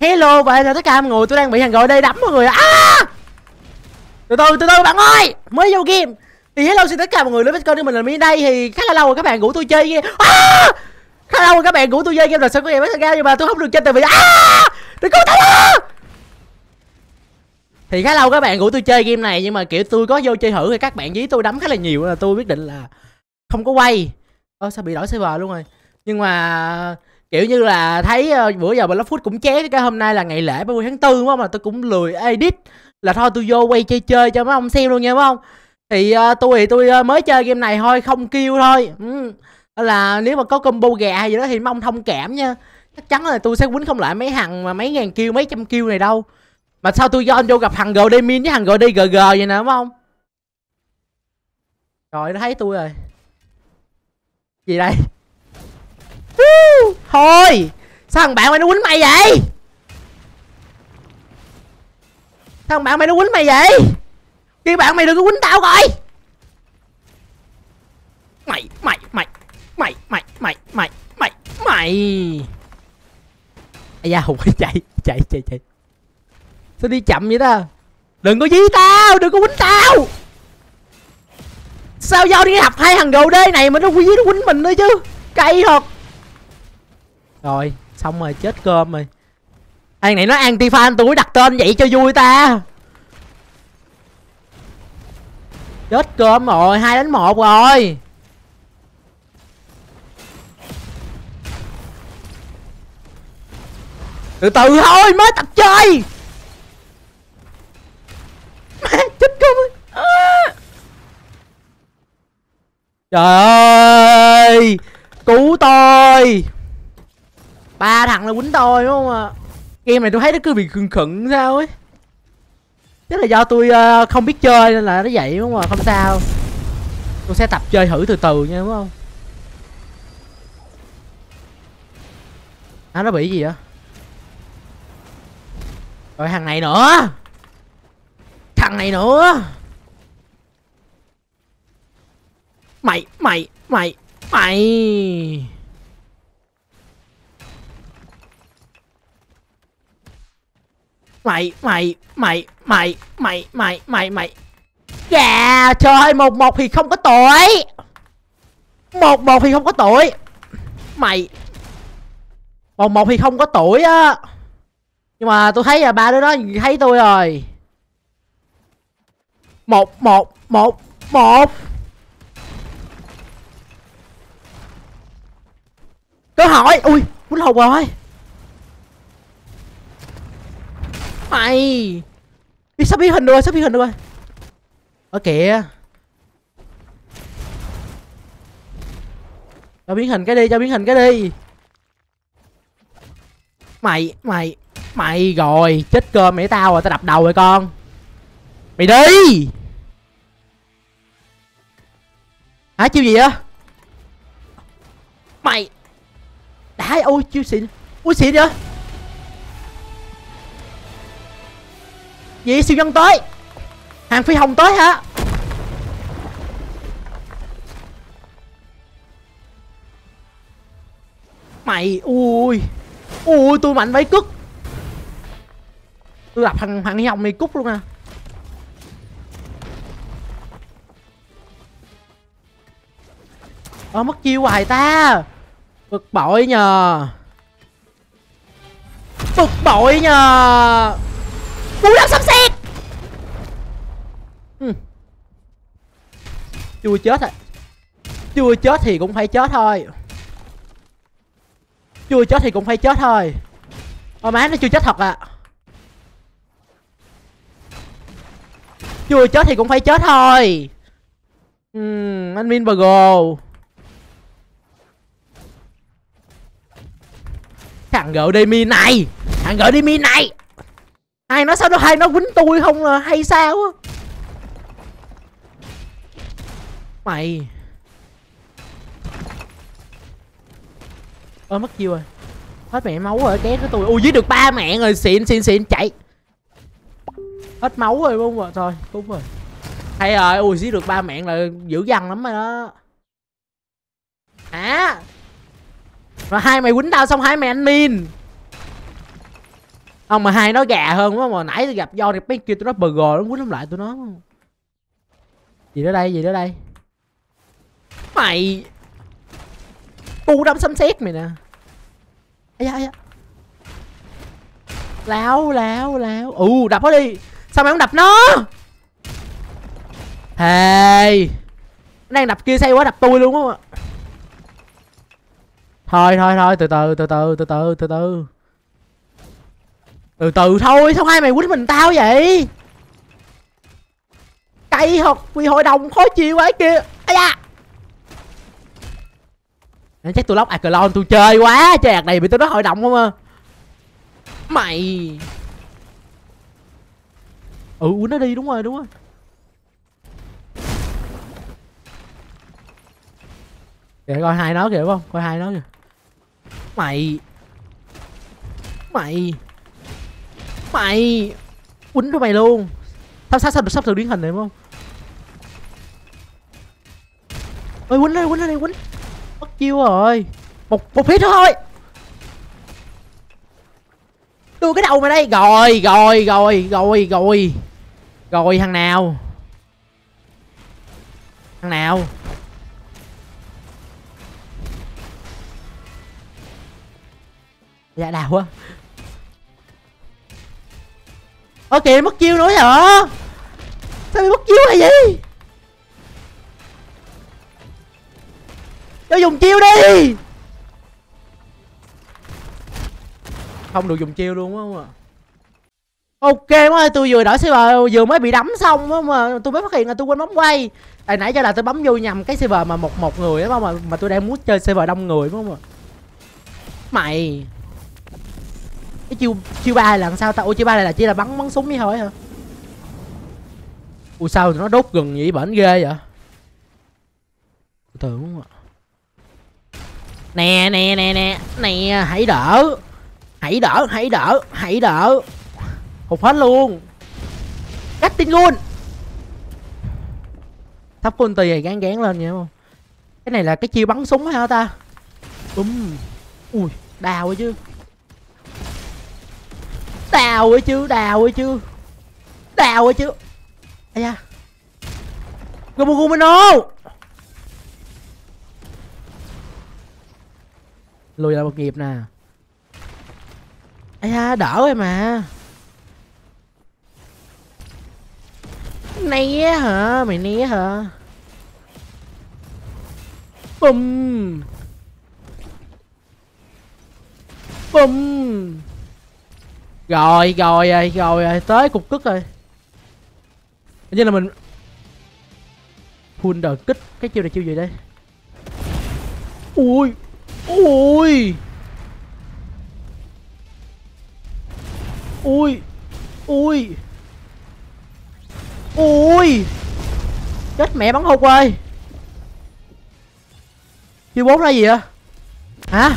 Hello và chào tất cả mọi người, tôi đang bị thằng gọi đây đấm mọi người ạ. À! Từ từ bạn ơi, mới vô game. Thì hello xin tất cả mọi người đến với kênh của mình là Mi đây. Thì khá là lâu rồi các bạn ngủ tôi chơi game. À! Khá lâu rồi các bạn ngủ tôi chơi game rồi sao có em mới ra nhưng mà tôi không được chơi tại vì đừng có thấy. Thì khá lâu các bạn ngủ tôi chơi game này nhưng mà kiểu tôi có vô chơi thử thì các bạn với tôi đấm khá là nhiều là tôi quyết định là không có quay. Ơ sao bị đổi server luôn rồi. Nhưng mà kiểu như là thấy bữa giờ bloxfruit cũng ché cái hôm nay là ngày lễ 30 tháng 4 đúng không, mà tôi cũng lười edit là thôi tôi vô quay chơi cho mấy ông xem luôn nha đúng không. Thì tôi mới chơi game này thôi, không kêu thôi. Là nếu mà có combo gà gì đó thì mong thông cảm nha. Chắc chắn là tôi sẽ quýnh không lại mấy thằng mà mấy ngàn kêu mấy trăm kêu này đâu. Mà sao tôi vô gặp thằng ROD min với thằng ROD GG vậy nè đúng không. Rồi nó thấy tôi rồi. Gì đây? Thôi sao thằng bạn mày nó quýnh mày vậy? Thằng bạn mày nó quýnh mày vậy? Kêu bạn mày đừng có quýnh tao coi. Mày. Ây da, Hùng chạy. Sao đi chậm vậy ta? Đừng có dí tao, đừng có quýnh tao. Sao giao đi học hai thằng đầu đê này mà nó quýnh mình nữa chứ. Cay thật. Rồi, xong rồi, chết cơm rồi. Thằng này nó anti fan tôi đặt tên vậy cho vui ta. Chết cơm rồi, 2-1 rồi. Từ từ thôi, mới tập chơi. Chết cơm rồi. À. Trời ơi, cứu tôi. Ba thằng là quýnh tôi đúng không ạ? Game này tôi thấy nó cứ bị khựng khựng sao ấy. Chắc là do tôi không biết chơi nên là nó vậy đúng không ạ? Không sao. Tôi sẽ tập chơi thử từ từ nha đúng không? À nó bị gì vậy? Rồi thằng này nữa. Mày. Mày. Dạ trời ơi, 1-1 thì không có tội. 1-1 thì không có tội. Mày. 1-1 thì không có tội á. Nhưng mà tôi thấy là ba đứa đó thấy tôi rồi. 1-1. Cơ hội. Ui, quýnh hụt rồi. Mày đi sắp biến hình được rồi, ở kìa. Cho biến hình cái đi, Mày rồi, chết cơm mày tao rồi, tao đập đầu rồi con. Mày đi. Hả chiêu gì vậy? Mày. Đã ôi chiêu xịn. Ui xịn vậy. Gì siêu nhân tới. Hàng phi hồng tới hả? Mày. Ui tôi mạnh vậy cứt. Tôi đập thằng phi hồng này cút luôn à. Mất chiêu hoài ta. Bực bội nhờ. Cú đấm sấm sét. Chưa chết à. Chưa chết thì cũng phải chết thôi. Ôi má, nó chưa chết thật à. Chưa chết thì cũng phải chết thôi. Anh Min Virgo. Thằng gỡ Demi này. Ai nói sao nó hay nó quýnh tôi không là hay sao á. Mày. Ơ mất chiêu rồi. Hết mẹ máu rồi, ké của tôi. Ui giết được ba mẹ rồi, xịn chạy. Hết máu rồi đúng rồi, thôi đúng rồi. Hay rồi, ui giết được ba mẹ là dữ dằn lắm rồi đó. Hả? Rồi hai mày quýnh tao xong hai mày anh Min. Ông mà hai nó gà hơn quá, mà nãy tôi gặp do thì mấy kia tụi nó bờ gò nó quýnh lắm lại tụi nó. Gì đó đây, gì đó đây. Mày tu đâm sấm sét mày nè. Ây da, ây da. Láo. Đập nó đi. Sao mày không đập nó? Hey, đang đập kia say quá đập tôi luôn á. Thôi từ từ thôi. Sao hai mày quýnh mình tao vậy? Cay thật vì hội đồng khó chịu quá kìa. Ây da. Chắc tôi lóc Aclon tôi chơi quá. Chơi hạt này bị tôi nói hội đồng không à. Mày. Ừ quýnh nó đi, đúng rồi. Kìa coi hai nó kìa, đúng không? Coi hai nó kìa. Mày quýnh cho mày luôn. Sao được điển hình này đúng không? Ôi quýnh. Mất chiêu rồi. Một hit nữa thôi. Đưa cái đầu mày đây. Rồi thằng nào. Dạ đào quá. Ơ kìa mất chiêu nữa hả? Sao bị mất chiêu là gì? Cho dùng chiêu đi. Không được dùng chiêu luôn á mà. Ok má ơi, tôi vừa đổi server vừa mới bị đấm xong á mà tôi mới phát hiện là tôi quên bấm quay. Tại nãy giờ là tôi bấm vô nhầm cái server mà một người á mà tôi đang muốn chơi server đông người đúng không ạ? Mày. Cái chiêu 3 là làm sao ta? Ủa chiêu 3 này là chỉ là bắn súng với thôi hả? Ủa sao nó đốt gần vậy bển ghê vậy? Từ đúng không ạ? Nè hãy đỡ hụt hết luôn. Cách tin luôn thấp con tì này gán lên vậy không? Cái này là cái chiêu bắn súng hả ta? Ui đào ấy chứ. Ây da Gumino lùi lại một nhịp nè. Ây da đỡ rồi mà. Né hả? Mày né hả? Bùm. Rồi tới cục cức rồi. Như là mình full đợt kích. Cái chiêu này chiêu gì đây? Ui chết mẹ bắn hụt rồi. Chiêu 4 ra gì vậy? Hả?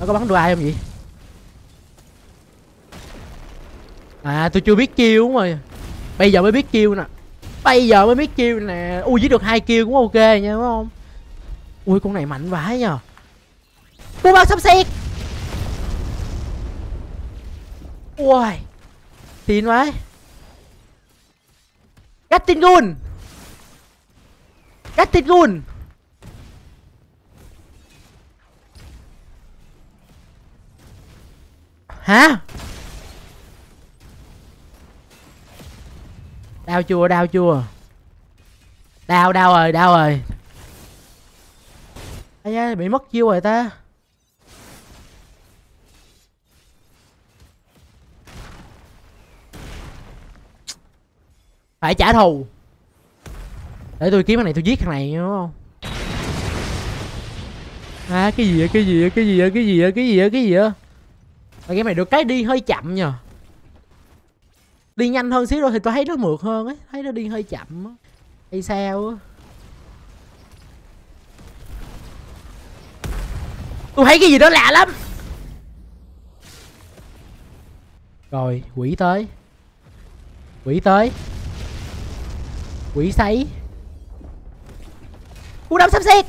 Nó có bắn được ai không vậy? À tôi chưa biết chiêu đúng rồi. Bây giờ mới biết chiêu nè. Ui giết được 2 kill cũng ok nha đúng không? Ui con này mạnh vãi nhờ. Búa bắn sấm sét. Ui tin quá. Gatting gun. Hả? Đau chưa? Đau rồi. Ây da bị mất chiêu rồi ta. Phải trả thù. Để tôi kiếm thằng này tôi giết thằng này đúng không? À cái gì vậy? Game này được cái đi hơi chậm nhờ. Đi nhanh hơn xíu rồi thì tôi thấy nó mượt hơn ấy. Thấy nó đi hơi chậm á. Hay sao á. Tôi thấy cái gì đó lạ lắm. Rồi quỷ tới. Quỷ sấy. Cú đấm sắp xếp.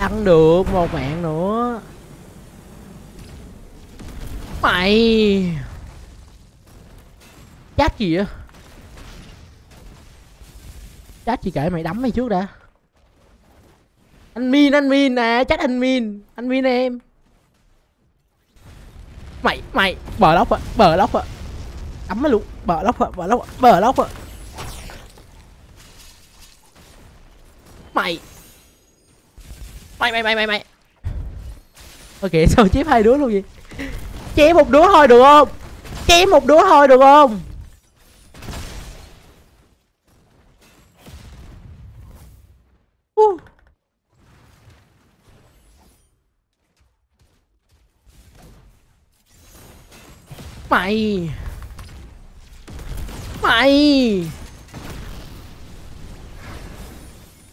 Đánh được một mạng nữa. Mày chát gì vậy? Chát gì kệ mày, đấm mày trước đã. Anh Min nè, chát anh Min em. Mày bờ lóc à. Đấm luôn, bờ lóc à. Mày. Ok, sao chép hai đứa luôn vậy? Chém một đứa thôi được không? Mày.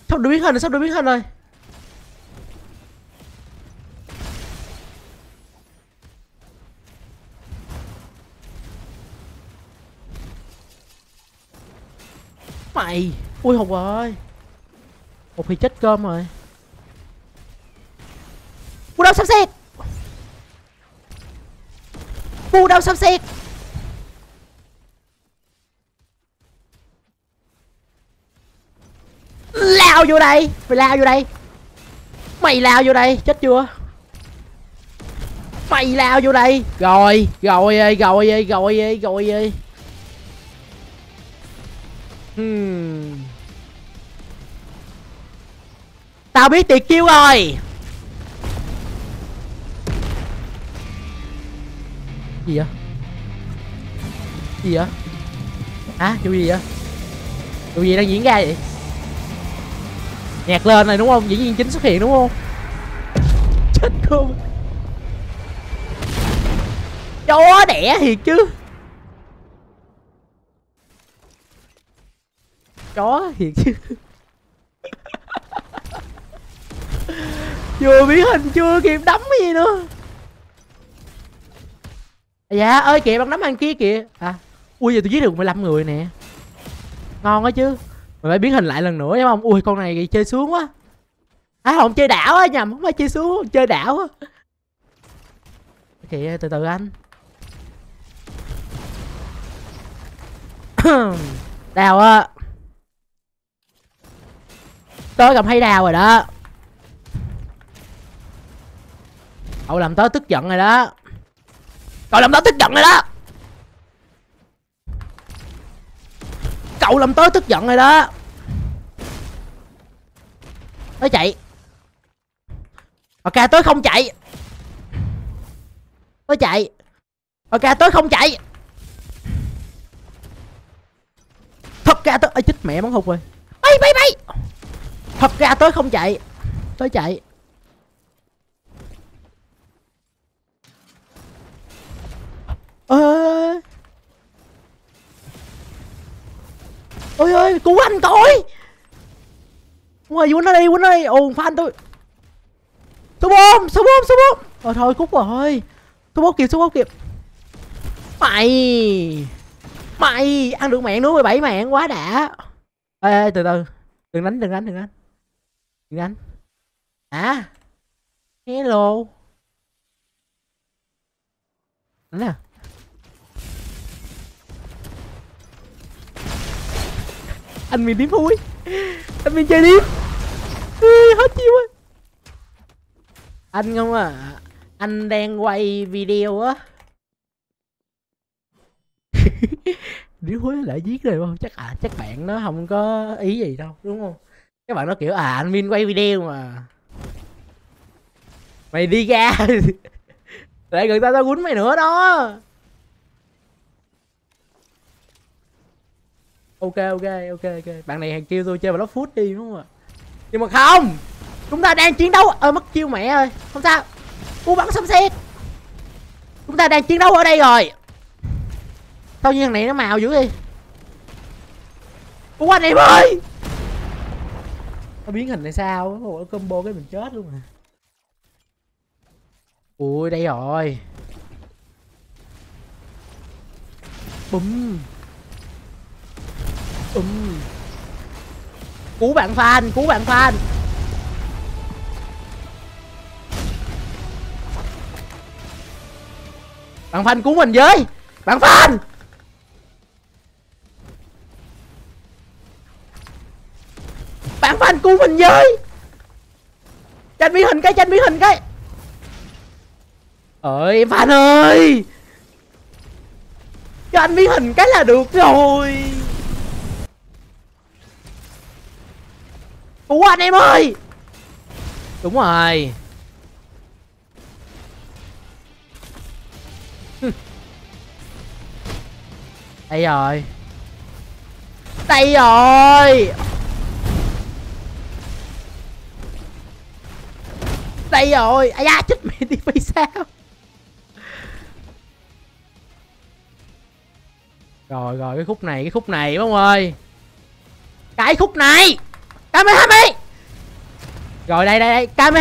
Sắp được biến hình rồi. Mày. Ui hụt rồi. Hụt thì chết cơm rồi. Bù đau sắp xẹt. Mày lao vô đây. Chết chưa? Mày lao vô đây. Rồi. Tao biết tuyệt chiêu rồi. Gì vậy? Hả? Chuyện gì đang diễn ra vậy? Nhạc lên này đúng không? Diễn viên chính xuất hiện đúng không? Chết không? Chó đẻ thiệt chứ. Vừa biến hình chưa kịp đấm cái gì nữa. Dạ ơi kìa, bắn đấm ăn kia kìa. Ui giờ tôi giết được 15 người nè. Ngon đó chứ. Mình phải biến hình lại lần nữa đúng không? Ui con này chơi sướng quá. Không chơi đảo á, nhầm, không phải chơi sướng, chơi đảo á. Kìa, từ từ anh. Đào á. Tớ cầm thấy đào rồi đó. Cậu làm tớ tức giận rồi đó. Tớ chạy. Ok tớ không chạy. Thật ra tớ... Ê, chết mẹ bắn hụt rồi. Bay. Thật ra tớ không chạy. Tớ chạy. Ôi ơi, cứu anh tôi. Ôi, quýnh nó đi. Ồ, fan tôi. Số 4. Thôi, cút rồi. Số 4 kịp. Mày ăn được mạng nữa, 17 mạng quá đã. Ê, từ từ. Đừng đánh. Hello. Đánh à? Anh Miên điếm húi. Anh Miên chơi điếm. Hết chiêu á. Anh không à. Anh đang quay video á. Điếm húi lại giết rồi không? Chắc bạn nó không có ý gì đâu, đúng không? Các bạn nó kiểu anh Miên quay video mà. Mày đi ra. Lại gần tao quýnh mày nữa đó. Ok. Bạn này kêu tôi chơi bloxfruit đi đúng không ạ? Nhưng mà không. Chúng ta đang chiến đấu. Mất chiêu mẹ ơi. Không sao. Bắn sấm sét. Chúng ta đang chiến đấu ở đây rồi. Sao như thằng này nó màu dữ đi. Anh em ơi. Nó biến hình này sao? Ủa, combo cái mình chết luôn à. Ui đây rồi. Bùm. Cứu bạn fan, Bạn Phanh cứu mình với. Bạn Phanh. Bạn Phanh cứu mình với. Tranh biến hình cái, tranh biến hình cái. Ơi em Phanh ơi, cho anh biến hình cái là được rồi. Cứu anh em ơi. Đúng rồi. Đây rồi. Đây rồi. Đây rồi. Ai da chết mẹ đi vì sao. Rồi rồi cái khúc này bông ơi. Cái khúc này. Kami. Rồi đây đây đây, Kami.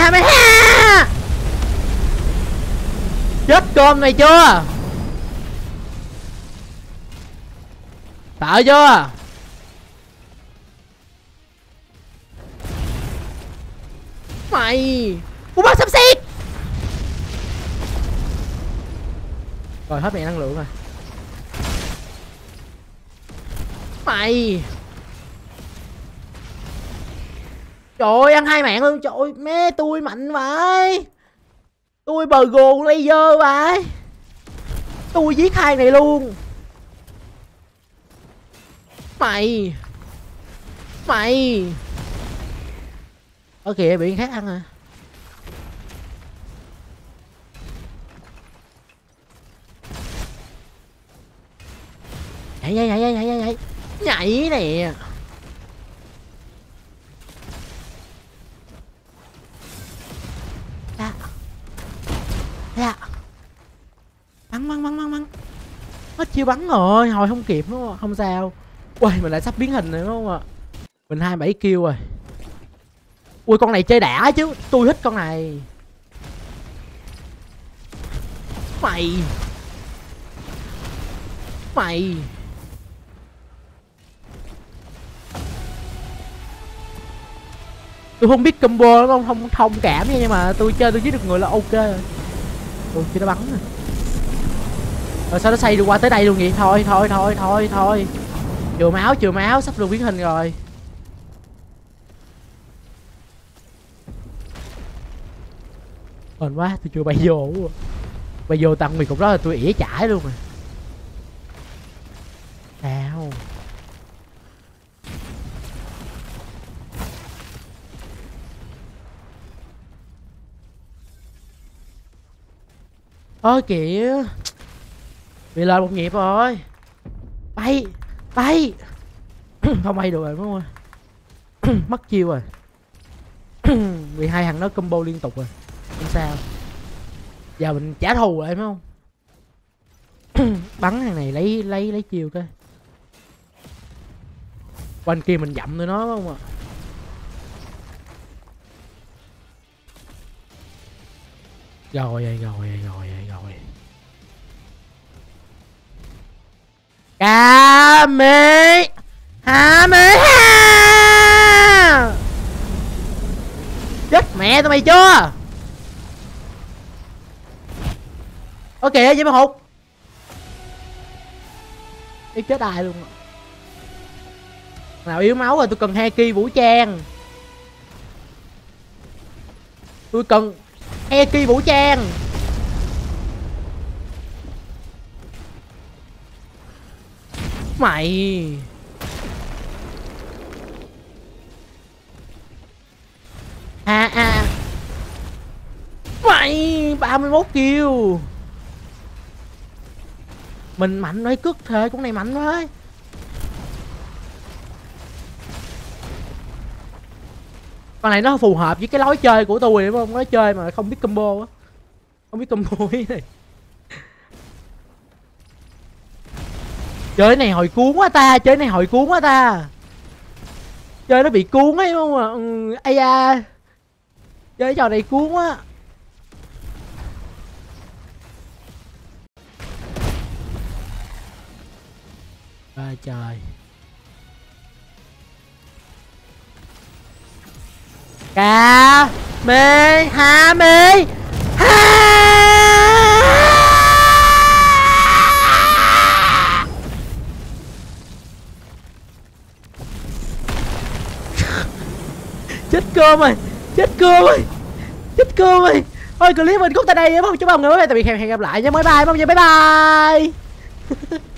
Chết cơm này chưa? Sợ chưa? Mày, cú bác sắp xếp. Rồi hết mẹ năng lượng rồi. Mày. Trời ơi, ăn hai mạng luôn. Trời ơi, mẹ tôi mạnh vậy. Tôi bờ gồ laser vậy. Tôi giết hai này luôn. Mày. Mày. Ở kìa, bị khác ăn à. Nhảy, nhảy. Nhảy nè. Dạ. Bắn. Hết chiêu bắn rồi, hồi không kịp đúng không? Không sao. Ui mình lại sắp biến hình rồi đúng không ạ? Mình 27 kill rồi. Ui con này chơi đã chứ, tôi thích con này. Mày. Tôi không biết combo nó không thông cảm nha, nhưng mà tôi chơi tôi giết được người là ok rồi. Ôi kia nó bắn rồi. Rồi sao nó xây được qua tới đây luôn vậy? Thôi. Chừa máu, sắp được biến hình rồi. Hên quá, tôi chưa bay vô. Bay vô tặng mì cục đó là tôi ỉa chải luôn rồi. Sao? Ôi kìa. Bị lên một nhịp rồi. Bay. Không bay được rồi đúng không? Mất chiêu rồi. Vì hai thằng nó combo liên tục rồi. Không sao. Giờ mình trả thù rồi đúng không? Bắn thằng này lấy chiêu coi. Bên kia mình dậm tụi nó đúng không ạ? Rồi. Kami. Kami. Chết mẹ tụi mày chưa? Ok vậy mà hụt. Yếu chết ai luôn. Nào yếu máu rồi, tôi cần haki vũ trang. Tôi cần haki vũ trang. Mày. Mày 31 kill. Mình mạnh nói cước thế, con này mạnh quá. Con này nó phù hợp với cái lối chơi của tôi đúng không? Nó chơi mà không biết combo á. Không biết combo ý này. Chơi này hồi cuốn quá ta, chơi nó bị cuốn ấy đúng không ạ? Ây da, chơi trò này cuốn quá. Ôi trời. Kami. Chết cơm rồi, chết cơm rồi, chết cơm rồi. Thôi clip mình cút tại đây nhé, chúc mừng người mới về, tạm biệt, hẹn gặp lại nhé, bye bye, bye bye.